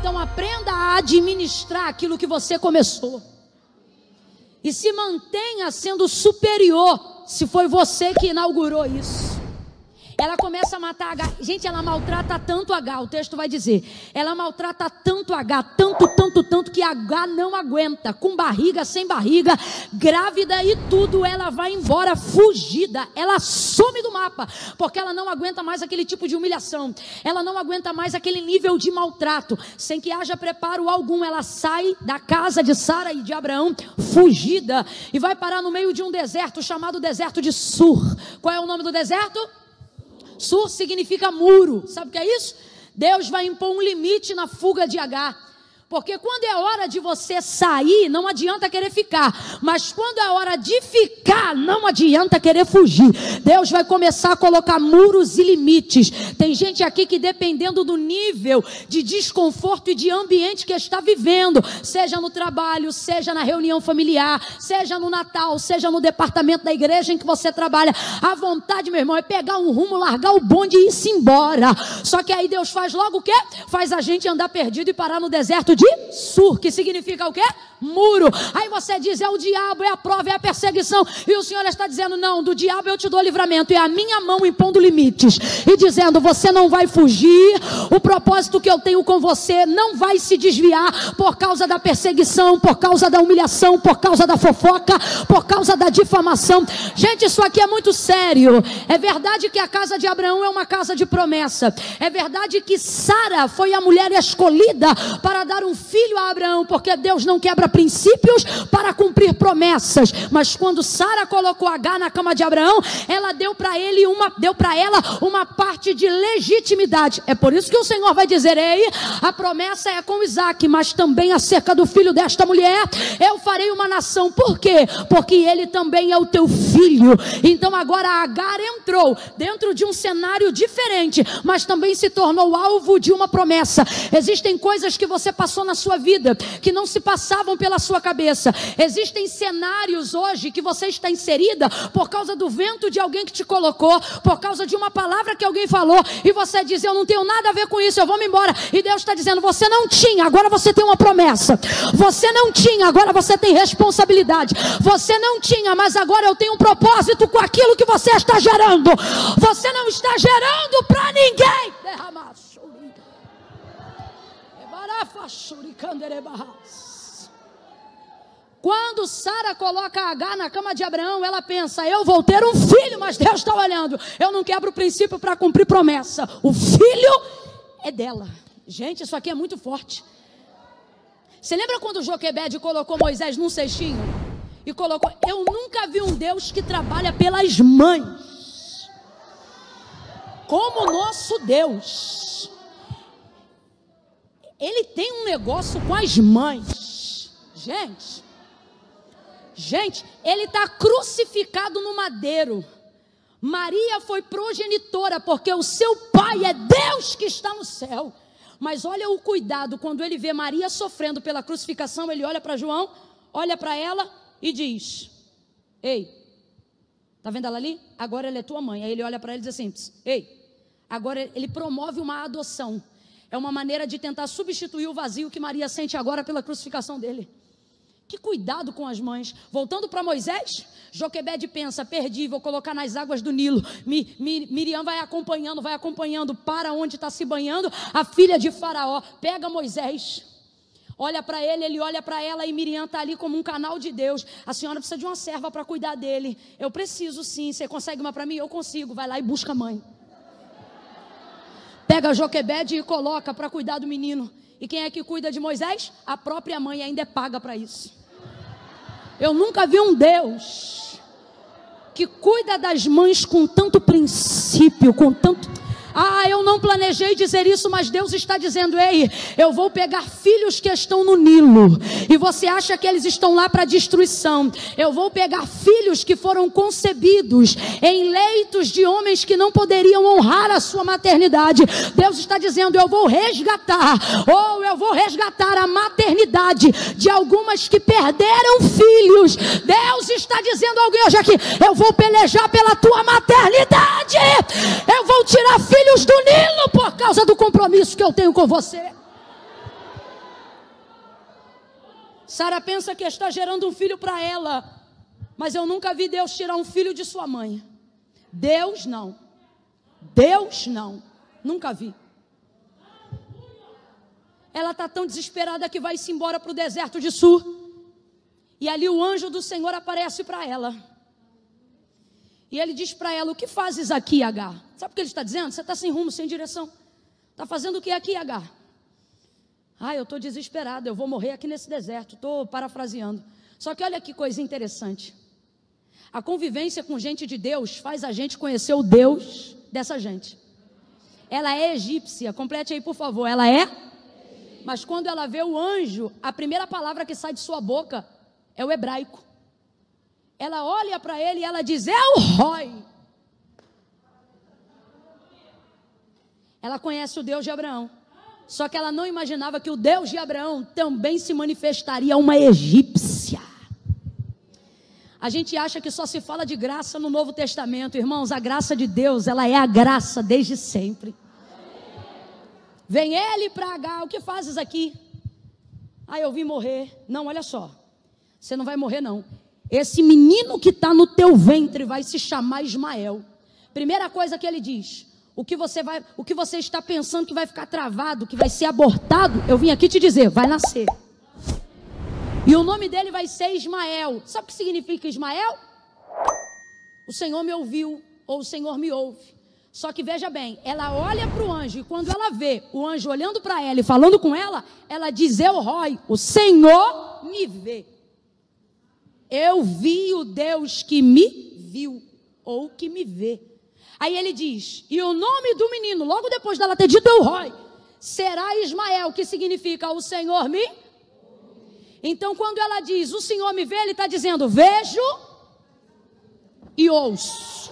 Então aprenda a administrar aquilo que você começou. E se mantenha sendo superior, se foi você que inaugurou isso. Ela começa a matar a H. Gente, ela maltrata tanto a H, o texto vai dizer. Ela maltrata tanto a H, tanto, que a H não aguenta. Com barriga, sem barriga, grávida e tudo, ela vai embora fugida. Ela some do mapa, porque ela não aguenta mais aquele tipo de humilhação. Ela não aguenta mais aquele nível de maltrato. Sem que haja preparo algum, ela sai da casa de Sara e de Abraão, fugida. E vai parar no meio de um deserto, chamado deserto de Sur. Qual é o nome do deserto? Sur significa muro, sabe o que é isso? Deus vai impor um limite na fuga de Agar, porque quando é hora de você sair, não adianta querer ficar, mas quando é hora de ficar, não adianta querer fugir. Deus vai começar a colocar muros e limites. Tem gente aqui que, dependendo do nível de desconforto e de ambiente que está vivendo, seja no trabalho, seja na reunião familiar, seja no Natal, seja no departamento da igreja em que você trabalha, a vontade, meu irmão, é pegar um rumo, largar o bonde e ir-se embora. Só que aí Deus faz logo o quê? Faz a gente andar perdido e parar no deserto de Sur, que significa o quê? Muro. Aí você diz, é o diabo, é a prova, é a perseguição, e o Senhor está dizendo, não, do diabo eu te dou livramento, é a minha mão impondo limites, e dizendo, você não vai fugir, o propósito que eu tenho com você não vai se desviar por causa da perseguição, por causa da humilhação, por causa da fofoca, por causa da difamação. Gente, isso aqui é muito sério. É verdade que a casa de Abraão é uma casa de promessa, é verdade que Sara foi a mulher escolhida para dar um filho a Abraão, porque Deus não quebra princípios para cumprir promessas. Mas quando Sara colocou Agar na cama de Abraão, ela deu para ela uma parte de legitimidade. É por isso que o Senhor vai dizer, ei, a promessa é com Isaac, mas também acerca do filho desta mulher eu farei uma nação. Por quê? Porque ele também é o teu filho. Então agora Agar entrou dentro de um cenário diferente, mas também se tornou alvo de uma promessa. Existem coisas que você passou na sua vida, que não se passavam pela sua cabeça. Existem cenários hoje que você está inserida por causa do vento de alguém que te colocou, por causa de uma palavra que alguém falou, e você diz, eu não tenho nada a ver com isso, eu vou me embora. E Deus está dizendo, você não tinha, agora você tem uma promessa. Você não tinha, agora você tem responsabilidade. Você não tinha, mas agora eu tenho um propósito com aquilo que você está gerando. Você não está gerando para ninguém. Derramado. Quando Sara coloca Agar na cama de Abraão, ela pensa, eu vou ter um filho, mas Deus está olhando, eu não quebro o princípio para cumprir promessa, o filho é dela. Gente, isso aqui é muito forte. Você lembra quando Joquebede colocou Moisés num cestinho? E colocou, eu nunca vi um Deus que trabalha pelas mães como o nosso Deus. Ele tem um negócio com as mães. Gente, ele está crucificado no madeiro. Maria foi progenitora, porque o seu pai é Deus que está no céu. Mas olha o cuidado, quando ele vê Maria sofrendo pela crucificação, ele olha para João, olha para ela e diz, ei, está vendo ela ali? Agora ela é tua mãe. Aí ele olha para ela e diz assim, ei, agora ele promove uma adoção. É uma maneira de tentar substituir o vazio que Maria sente agora pela crucificação dele. Que cuidado com as mães. Voltando para Moisés, Joquebede pensa, perdi, vou colocar nas águas do Nilo. Miriam vai acompanhando, para onde está se banhando, a filha de Faraó, pega Moisés, olha para ele olha para ela, e Miriam está ali como um canal de Deus. A senhora precisa de uma serva para cuidar dele. Eu preciso sim, você consegue uma para mim? Eu consigo. Vai lá e busca a mãe. Pega Joquebede e coloca para cuidar do menino. E quem é que cuida de Moisés? A própria mãe, ainda é paga para isso. Eu nunca vi um Deus que cuida das mães com tanto princípio, com tanto... Ah, eu não planejei dizer isso, mas Deus está dizendo, ei, eu vou pegar filhos que estão no Nilo, e você acha que eles estão lá para destruição. Eu vou pegar filhos que foram concebidos em leitos de homens que não poderiam honrar a sua maternidade. Deus está dizendo, eu vou resgatar a maternidade de algumas que perderam filhos. Deus está dizendo a alguém hoje aqui, eu vou pelejar pela tua maternidade, eu vou tirar filhos do Nilo por causa do compromisso que eu tenho com você. Sara pensa que está gerando um filho para ela, mas eu nunca vi Deus tirar um filho de sua mãe. Deus não, nunca vi. Ela está tão desesperada que vai-se embora para o deserto de Sur, e ali o anjo do Senhor aparece para ela, e ele diz para ela: o que fazes aqui, Hagar? Sabe o que ele está dizendo? Você está sem rumo, sem direção. Está fazendo o que aqui, Hagar? Ah, eu estou desesperada, eu vou morrer aqui nesse deserto. Estou parafraseando. Só que olha que coisa interessante. A convivência com gente de Deus faz a gente conhecer o Deus dessa gente. Ela é egípcia, complete aí por favor. Ela é? Mas quando ela vê o anjo, a primeira palavra que sai de sua boca é o hebraico. Ela olha para ele e ela diz: El Roi. Ela conhece o Deus de Abraão. Só que ela não imaginava que o Deus de Abraão também se manifestaria a uma egípcia. A gente acha que só se fala de graça no Novo Testamento. Irmãos, a graça de Deus, ela é a graça desde sempre. Vem ele para H, o que fazes aqui? Ah, eu vim morrer. Não, olha só. Você não vai morrer, não. Esse menino que está no teu ventre vai se chamar Ismael. Primeira coisa que ele diz: o que você está pensando que vai ficar travado, que vai ser abortado, eu vim aqui te dizer, vai nascer. E o nome dele vai ser Ismael. Sabe o que significa Ismael? O Senhor me ouviu, ou o Senhor me ouve. Só que veja bem, ela olha para o anjo, e quando ela vê o anjo olhando para ela e falando com ela, ela diz: El Roi, o Senhor me vê. Eu vi o Deus que me viu, ou que me vê. Aí ele diz, e o nome do menino, logo depois dela ter dito El Roi, será Ismael, que significa o Senhor me. Então quando ela diz, o Senhor me vê, ele está dizendo, vejo e ouço.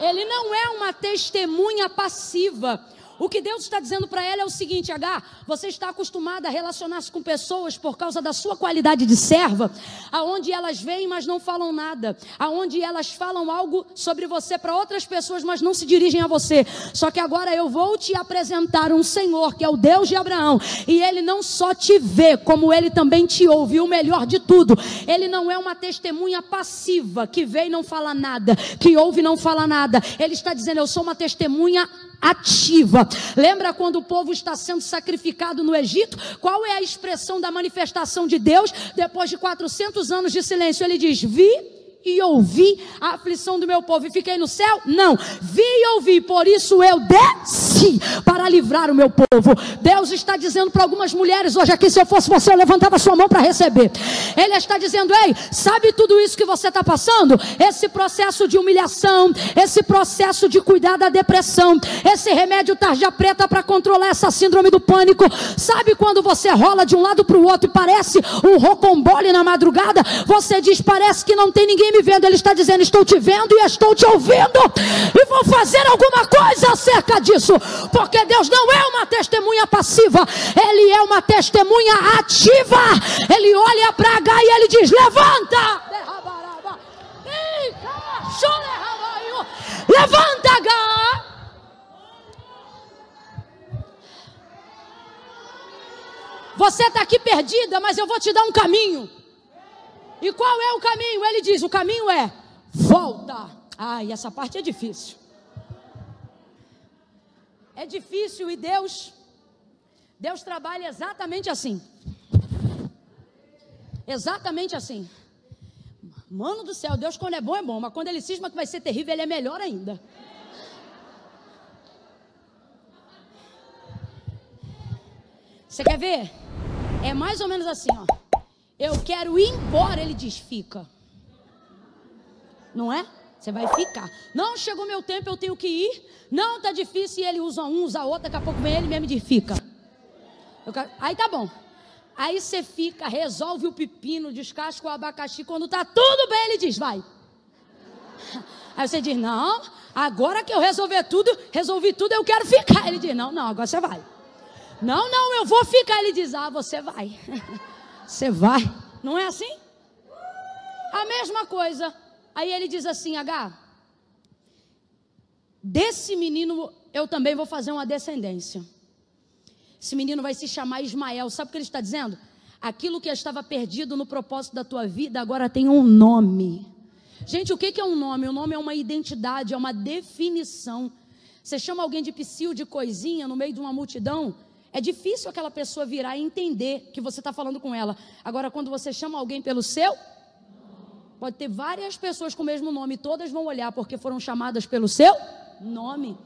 Ele não é uma testemunha passiva. O que Deus está dizendo para ela é o seguinte: H, você está acostumada a relacionar-se com pessoas por causa da sua qualidade de serva, aonde elas veem, mas não falam nada, aonde elas falam algo sobre você para outras pessoas, mas não se dirigem a você. Só que agora eu vou te apresentar um Senhor, que é o Deus de Abraão, e ele não só te vê, como ele também te ouve. E o melhor de tudo, ele não é uma testemunha passiva, que vê e não fala nada, que ouve e não fala nada. Ele está dizendo, eu sou uma testemunha ativa. Lembra quando o povo está sendo sacrificado no Egito? Qual é a expressão da manifestação de Deus? Depois de 400 anos de silêncio, ele diz: vi e ouvi a aflição do meu povo. E fiquei no céu? Não. Vi e ouvi, por isso eu desci para livrar o meu povo. Deus está dizendo para algumas mulheres hoje aqui, se eu fosse você, eu levantava sua mão para receber. Ele está dizendo: ei, sabe tudo isso que você está passando? Esse processo de humilhação, esse processo de cuidar da depressão, esse remédio tarja preta para controlar essa síndrome do pânico. Sabe quando você rola de um lado para o outro e parece um rocambole na madrugada? Você diz, parece que não tem ninguém me vendo. Ele está dizendo, estou te vendo e estou te ouvindo, e vou fazer alguma coisa acerca disso, porque Deus não é uma testemunha passiva, ele é uma testemunha ativa. Ele olha para H e ele diz: levanta, levanta, H. Você está aqui perdida, mas eu vou te dar um caminho. E qual é o caminho? Ele diz, o caminho é volta. Ai, essa parte é difícil. É difícil, e Deus trabalha exatamente assim. Exatamente assim. Mano do céu, Deus quando é bom, mas quando ele cisma que vai ser terrível, ele é melhor ainda. Você quer ver? É mais ou menos assim, ó. Eu quero ir embora, ele diz, fica. Não é? Você vai ficar. Não, chegou meu tempo, eu tenho que ir. Não, tá difícil, e ele usa um, usa outro, daqui a pouco vem ele mesmo e diz, fica. Aí tá bom. Aí você fica, resolve o pepino, descasca o abacaxi, quando tá tudo bem, ele diz, vai. Aí você diz, não, agora que eu resolvi tudo, eu quero ficar. Ele diz, não, agora você vai. Não, eu vou ficar. Ele diz, ah, você vai. Você vai, não é assim? A mesma coisa. Aí ele diz assim, H, desse menino eu também vou fazer uma descendência. Esse menino vai se chamar Ismael. Sabe o que ele está dizendo? Aquilo que estava perdido no propósito da tua vida agora tem um nome. Gente, o que é um nome? Um nome é uma identidade, é uma definição. Você chama alguém de psiu, de coisinha, no meio de uma multidão, é difícil aquela pessoa virar e entender que você está falando com ela. Agora, quando você chama alguém pelo seu, pode ter várias pessoas com o mesmo nome, todas vão olhar porque foram chamadas pelo seu nome.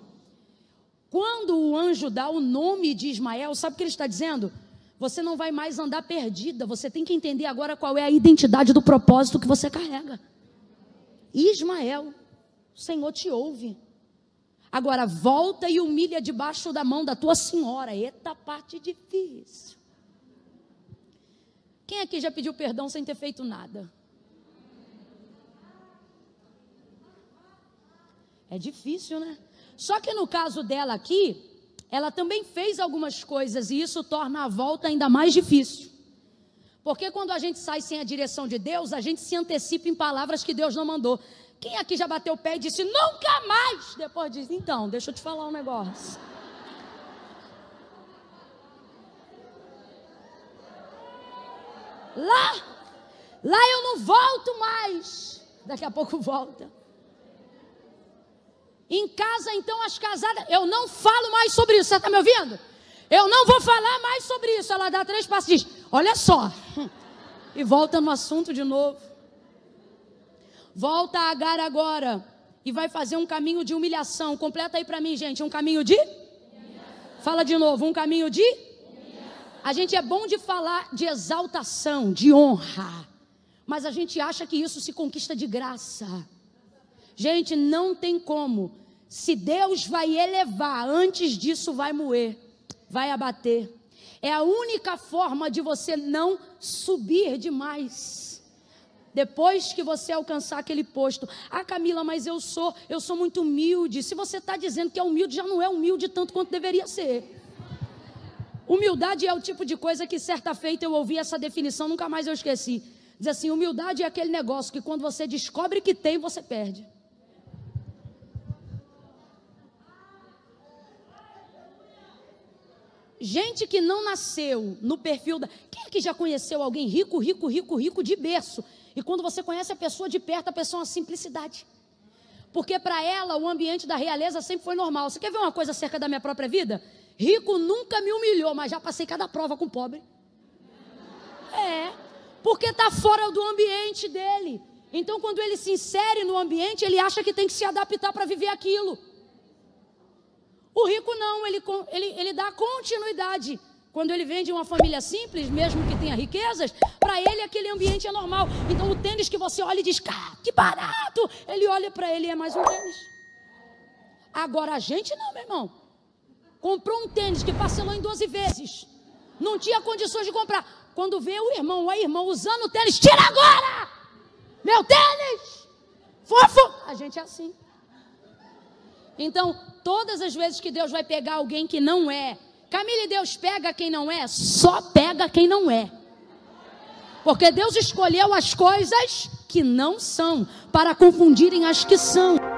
Quando o anjo dá o nome de Ismael, sabe o que ele está dizendo? Você não vai mais andar perdida, você tem que entender agora qual é a identidade do propósito que você carrega. Ismael, o Senhor te ouve. Agora, volta e humilha debaixo da mão da tua senhora. Eita, parte difícil. Quem aqui já pediu perdão sem ter feito nada? É difícil, né? Só que no caso dela aqui, ela também fez algumas coisas e isso torna a volta ainda mais difícil. Porque quando a gente sai sem a direção de Deus, a gente se antecipa em palavras que Deus não mandou. Quem aqui já bateu o pé e disse, nunca mais? Depois diz, então, deixa eu te falar um negócio. Lá eu não volto mais. Daqui a pouco volta. Em casa, então, as casadas, eu não falo mais sobre isso. Você está me ouvindo? Eu não vou falar mais sobre isso. Ela dá 3 passos e diz, olha só. E volta no assunto de novo. Volta a Hagar agora e vai fazer um caminho de humilhação. Completa aí para mim, gente. Um caminho de? Humilhação. Fala de novo. Um caminho de? Humilhação. A gente é bom de falar de exaltação, de honra. Mas a gente acha que isso se conquista de graça. Gente, não tem como. Se Deus vai elevar, antes disso vai moer, vai abater. É a única forma de você não subir demais. Depois que você alcançar aquele posto. Ah, Camila, mas eu sou muito humilde. Se você está dizendo que é humilde, já não é humilde tanto quanto deveria ser. Humildade é o tipo de coisa que certa feita eu ouvi essa definição, nunca mais eu esqueci. Diz assim, humildade é aquele negócio que quando você descobre que tem, você perde. Gente que não nasceu no perfil da... Quem é que já conheceu alguém rico, rico, rico, rico de berço? E quando você conhece a pessoa de perto, a pessoa é uma simplicidade. Porque para ela, o ambiente da realeza sempre foi normal. Você quer ver uma coisa acerca da minha própria vida? Rico nunca me humilhou, mas já passei cada prova com pobre. É, porque está fora do ambiente dele. Então, quando ele se insere no ambiente, ele acha que tem que se adaptar para viver aquilo. O rico não, ele dá continuidade. Quando ele vem de uma família simples, mesmo que tenha riquezas, para ele aquele ambiente é normal. Então o tênis que você olha e diz, ah, que barato! Ele olha para ele e é mais um tênis. Agora a gente não, meu irmão. Comprou um tênis que parcelou em 12 vezes. Não tinha condições de comprar. Quando vê o irmão ou a irmã usando o tênis, tira agora! Meu tênis! Fofo! A gente é assim. Então, todas as vezes que Deus vai pegar alguém que não é, Camila, Deus pega quem não é? Só pega quem não é. Porque Deus escolheu as coisas que não são, para confundirem as que são.